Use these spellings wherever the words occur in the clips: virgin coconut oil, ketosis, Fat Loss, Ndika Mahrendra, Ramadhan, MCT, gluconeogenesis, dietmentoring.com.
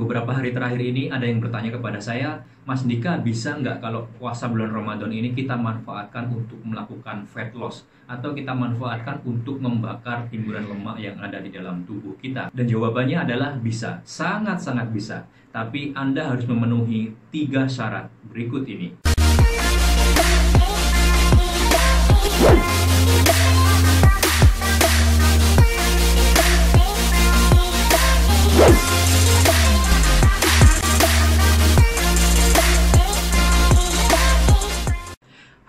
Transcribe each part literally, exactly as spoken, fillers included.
Beberapa hari terakhir ini ada yang bertanya kepada saya, Mas Ndika, bisa nggak kalau puasa bulan Ramadan ini kita manfaatkan untuk melakukan fat loss? Atau kita manfaatkan untuk membakar timbunan lemak yang ada di dalam tubuh kita? Dan jawabannya adalah bisa, sangat-sangat bisa. Tapi Anda harus memenuhi tiga syarat berikut ini.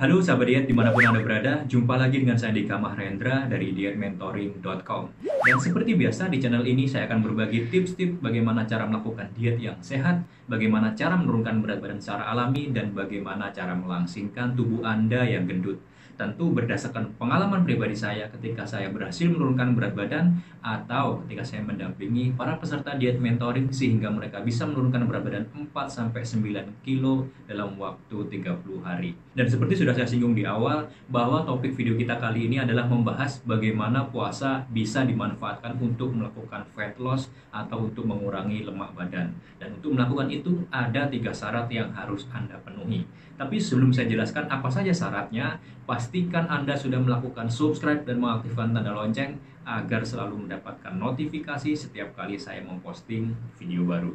Halo sahabat diet dimanapun Anda berada, jumpa lagi dengan saya Ndika Mahrendra dari diet mentoring dot com. Dan seperti biasa di channel ini saya akan berbagi tips-tips bagaimana cara melakukan diet yang sehat, bagaimana cara menurunkan berat badan secara alami, dan bagaimana cara melangsingkan tubuh Anda yang gendut. Tentu berdasarkan pengalaman pribadi saya ketika saya berhasil menurunkan berat badan atau ketika saya mendampingi para peserta diet mentoring sehingga mereka bisa menurunkan berat badan empat sampai sembilan kilo dalam waktu tiga puluh hari. Dan seperti sudah saya singgung di awal, bahwa topik video kita kali ini adalah membahas bagaimana puasa bisa dimanfaatkan untuk melakukan fat loss atau untuk mengurangi lemak badan. Dan untuk melakukan itu ada tiga syarat yang harus Anda penuhi. Tapi sebelum saya jelaskan apa saja syaratnya, pastikan Anda sudah melakukan subscribe dan mengaktifkan tanda lonceng agar selalu mendapatkan notifikasi setiap kali saya memposting video baru.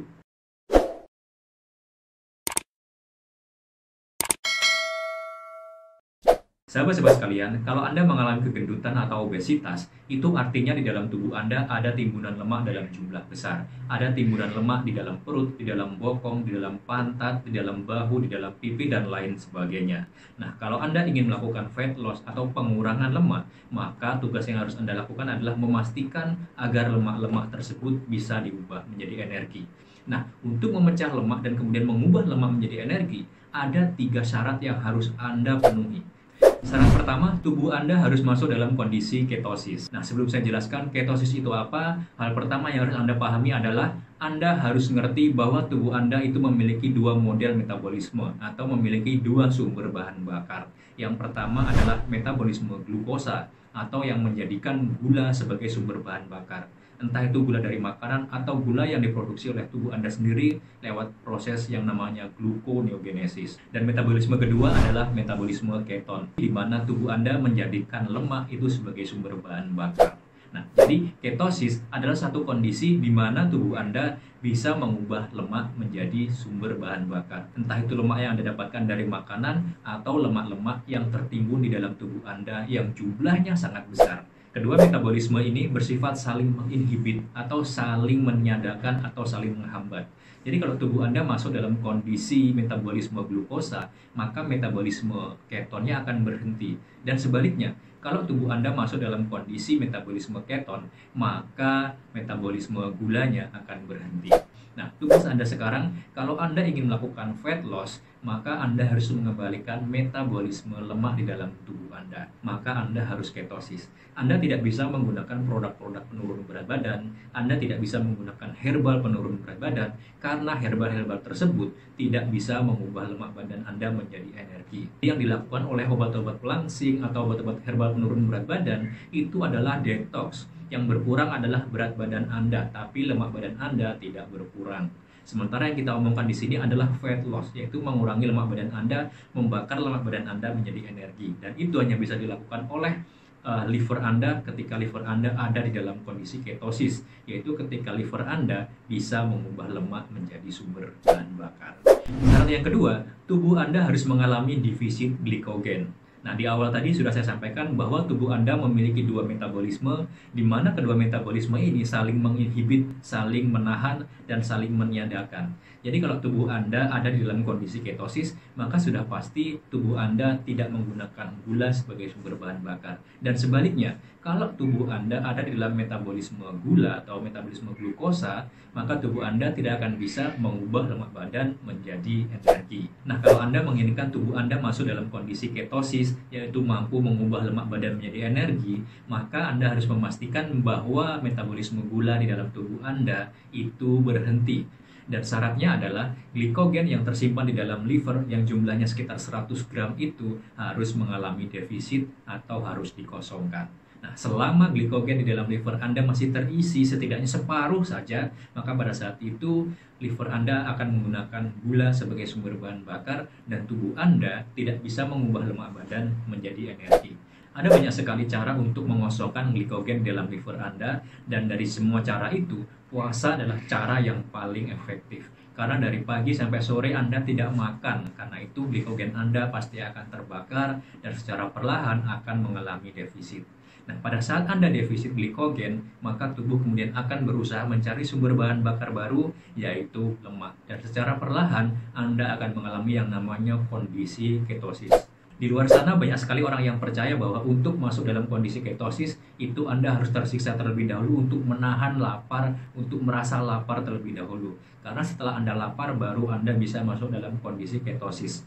Sahabat-sahabat sekalian, kalau Anda mengalami kegendutan atau obesitas, itu artinya di dalam tubuh Anda ada timbunan lemak dalam jumlah besar. Ada timbunan lemak di dalam perut, di dalam bokong, di dalam pantat, di dalam bahu, di dalam pipi, dan lain sebagainya. Nah, kalau Anda ingin melakukan fat loss atau pengurangan lemak, maka tugas yang harus Anda lakukan adalah memastikan agar lemak-lemak tersebut bisa diubah menjadi energi. Nah, untuk memecah lemak dan kemudian mengubah lemak menjadi energi, ada tiga syarat yang harus Anda penuhi. Syarat pertama, tubuh Anda harus masuk dalam kondisi ketosis. Nah, sebelum saya jelaskan ketosis itu apa, hal pertama yang harus Anda pahami adalah Anda harus ngerti bahwa tubuh Anda itu memiliki dua model metabolisme atau memiliki dua sumber bahan bakar. Yang pertama adalah metabolisme glukosa atau yang menjadikan gula sebagai sumber bahan bakar. Entah itu gula dari makanan atau gula yang diproduksi oleh tubuh Anda sendiri lewat proses yang namanya gluconeogenesis. Dan metabolisme kedua adalah metabolisme keton, di mana tubuh Anda menjadikan lemak itu sebagai sumber bahan bakar. Nah, jadi ketosis adalah satu kondisi di mana tubuh Anda bisa mengubah lemak menjadi sumber bahan bakar. Entah itu lemak yang Anda dapatkan dari makanan atau lemak-lemak yang tertimbun di dalam tubuh Anda yang jumlahnya sangat besar. Kedua metabolisme ini bersifat saling menginhibit atau saling meniadakan atau saling menghambat. Jadi kalau tubuh Anda masuk dalam kondisi metabolisme glukosa, maka metabolisme ketonnya akan berhenti. Dan sebaliknya, kalau tubuh Anda masuk dalam kondisi metabolisme keton, maka metabolisme gulanya akan berhenti. Nah, tugas Anda sekarang, kalau Anda ingin melakukan fat loss, maka Anda harus mengembalikan metabolisme lemak di dalam tubuh Anda. Maka Anda harus ketosis. Anda tidak bisa menggunakan produk-produk penurun berat badan, Anda tidak bisa menggunakan herbal penurun berat badan, karena herbal-herbal tersebut tidak bisa mengubah lemak badan Anda menjadi energi. Yang dilakukan oleh obat-obat pelangsing atau obat-obat herbal penurun berat badan itu adalah detox. Yang berkurang adalah berat badan Anda, tapi lemak badan Anda tidak berkurang. Sementara yang kita omongkan di sini adalah fat loss, yaitu mengurangi lemak badan Anda, membakar lemak badan Anda menjadi energi. Dan itu hanya bisa dilakukan oleh uh, liver Anda ketika liver Anda ada di dalam kondisi ketosis, yaitu ketika liver Anda bisa mengubah lemak menjadi sumber bahan bakar. Syarat yang kedua, tubuh Anda harus mengalami defisit glikogen. Nah, di awal tadi sudah saya sampaikan bahwa tubuh Anda memiliki dua metabolisme, di mana kedua metabolisme ini saling menginhibit, saling menahan, dan saling meniadakan. Jadi kalau tubuh Anda ada di dalam kondisi ketosis, maka sudah pasti tubuh Anda tidak menggunakan gula sebagai sumber bahan bakar. Dan sebaliknya, kalau tubuh Anda ada di dalam metabolisme gula atau metabolisme glukosa, maka tubuh Anda tidak akan bisa mengubah lemak badan menjadi energi. Nah, kalau Anda menginginkan tubuh Anda masuk dalam kondisi ketosis, yaitu mampu mengubah lemak badan menjadi energi, maka Anda harus memastikan bahwa metabolisme gula di dalam tubuh Anda itu berhenti. Dan syaratnya adalah glikogen yang tersimpan di dalam liver yang jumlahnya sekitar seratus gram itu harus mengalami defisit atau harus dikosongkan. Nah, selama glikogen di dalam liver Anda masih terisi setidaknya separuh saja, maka pada saat itu liver Anda akan menggunakan gula sebagai sumber bahan bakar dan tubuh Anda tidak bisa mengubah lemak badan menjadi energi. Ada banyak sekali cara untuk mengosongkan glikogen dalam liver Anda, dan dari semua cara itu, puasa adalah cara yang paling efektif. Karena dari pagi sampai sore Anda tidak makan, karena itu glikogen Anda pasti akan terbakar dan secara perlahan akan mengalami defisit. Nah, pada saat Anda defisit glikogen, maka tubuh kemudian akan berusaha mencari sumber bahan bakar baru, yaitu lemak. Dan secara perlahan, Anda akan mengalami yang namanya kondisi ketosis. Di luar sana, banyak sekali orang yang percaya bahwa untuk masuk dalam kondisi ketosis, itu Anda harus tersiksa terlebih dahulu untuk menahan lapar, untuk merasa lapar terlebih dahulu. Karena setelah Anda lapar, baru Anda bisa masuk dalam kondisi ketosis.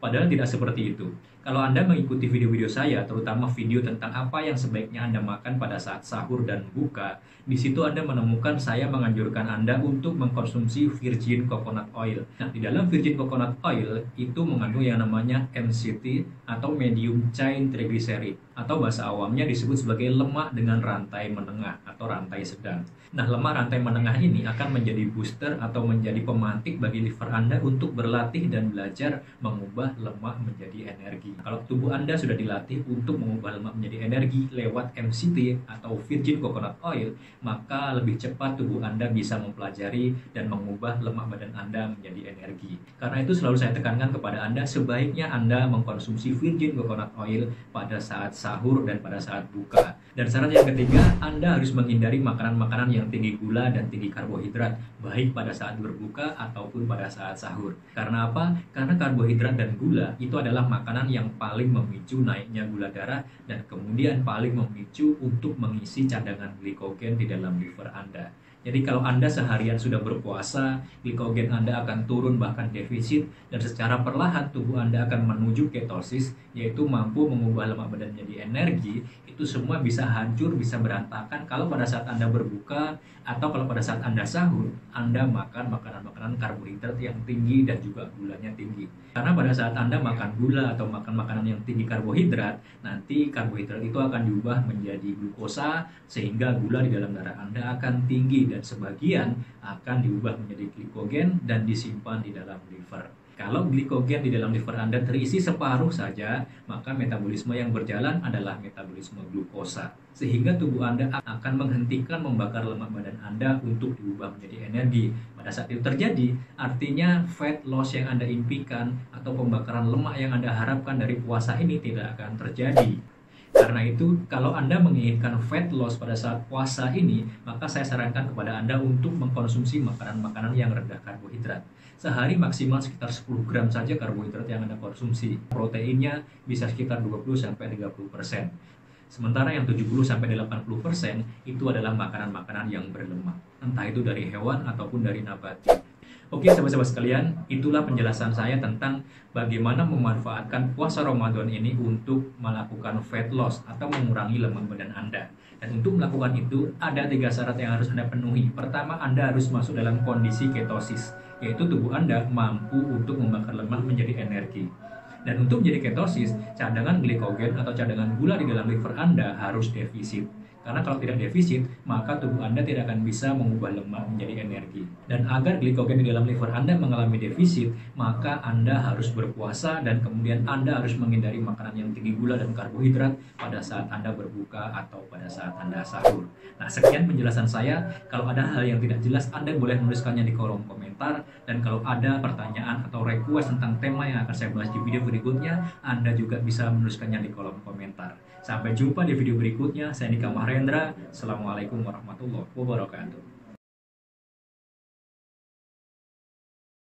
Padahal tidak seperti itu. Kalau Anda mengikuti video-video saya, terutama video tentang apa yang sebaiknya Anda makan pada saat sahur dan buka, di situ Anda menemukan saya menganjurkan Anda untuk mengkonsumsi virgin coconut oil. Nah, di dalam virgin coconut oil itu mengandung yang namanya M C T atau medium chain triglyceride, atau bahasa awamnya disebut sebagai lemak dengan rantai menengah atau rantai sedang. Nah, lemak rantai menengah ini akan menjadi booster atau menjadi pemantik bagi liver Anda untuk berlatih dan belajar mengubah lemak menjadi energi. Kalau tubuh Anda sudah dilatih untuk mengubah lemak menjadi energi lewat M C T atau virgin coconut oil, maka lebih cepat tubuh Anda bisa mempelajari dan mengubah lemak badan Anda menjadi energi. Karena itu selalu saya tekankan kepada Anda, sebaiknya Anda mengkonsumsi virgin coconut oil pada saat sahur dan pada saat buka. Dan syarat yang ketiga, Anda harus menghindari makanan-makanan yang tinggi gula dan tinggi karbohidrat, baik pada saat berbuka ataupun pada saat sahur. Karena apa? Karena karbohidrat dan gula itu adalah makanan yang yang paling memicu naiknya gula darah dan kemudian paling memicu untuk mengisi cadangan glikogen di dalam liver Anda. Jadi kalau Anda seharian sudah berpuasa, glikogen Anda akan turun bahkan defisit, dan secara perlahan tubuh Anda akan menuju ketosis, yaitu mampu mengubah lemak badan menjadi energi. Itu semua bisa hancur, bisa berantakan kalau pada saat Anda berbuka atau kalau pada saat Anda sahur, Anda makan makanan-makanan karbohidrat yang tinggi dan juga gulanya tinggi. Karena pada saat Anda makan gula atau makan makanan yang tinggi karbohidrat, nanti karbohidrat itu akan diubah menjadi glukosa, sehingga gula di dalam darah Anda akan tinggi, dan sebagian akan diubah menjadi glikogen dan disimpan di dalam liver. Kalau glikogen di dalam liver Anda terisi separuh saja, maka metabolisme yang berjalan adalah metabolisme glukosa. Sehingga tubuh Anda akan menghentikan membakar lemak badan Anda untuk diubah menjadi energi. Pada saat itu terjadi, artinya fat loss yang Anda impikan atau pembakaran lemak yang Anda harapkan dari puasa ini tidak akan terjadi. Karena itu, kalau Anda menginginkan fat loss pada saat puasa ini, maka saya sarankan kepada Anda untuk mengkonsumsi makanan-makanan yang rendah karbohidrat. Sehari maksimal sekitar sepuluh gram saja karbohidrat yang Anda konsumsi. Proteinnya bisa sekitar dua puluh sampai tiga puluh persen. Sementara yang tujuh puluh sampai delapan puluh persen itu adalah makanan-makanan yang berlemak, entah itu dari hewan ataupun dari nabati. Oke, sahabat-sahabat sekalian, itulah penjelasan saya tentang bagaimana memanfaatkan puasa Ramadan ini untuk melakukan fat loss atau mengurangi lemak badan Anda. Dan untuk melakukan itu, ada tiga syarat yang harus Anda penuhi. Pertama, Anda harus masuk dalam kondisi ketosis, yaitu tubuh Anda mampu untuk membakar lemak menjadi energi. Dan untuk menjadi ketosis, cadangan glikogen atau cadangan gula di dalam liver Anda harus defisit. Karena kalau tidak defisit, maka tubuh Anda tidak akan bisa mengubah lemak menjadi energi. Dan agar glikogen di dalam liver Anda mengalami defisit, maka Anda harus berpuasa dan kemudian Anda harus menghindari makanan yang tinggi gula dan karbohidrat pada saat Anda berbuka atau pada saat Anda sahur. Nah, sekian penjelasan saya. Kalau ada hal yang tidak jelas, Anda boleh menuliskannya di kolom komentar. Dan kalau ada pertanyaan atau request tentang tema yang akan saya bahas di video berikutnya, Anda juga bisa menuliskannya di kolom komentar. Sampai jumpa di video berikutnya. Saya Ndika Mahrendra. Assalamualaikum warahmatullahi wabarakatuh.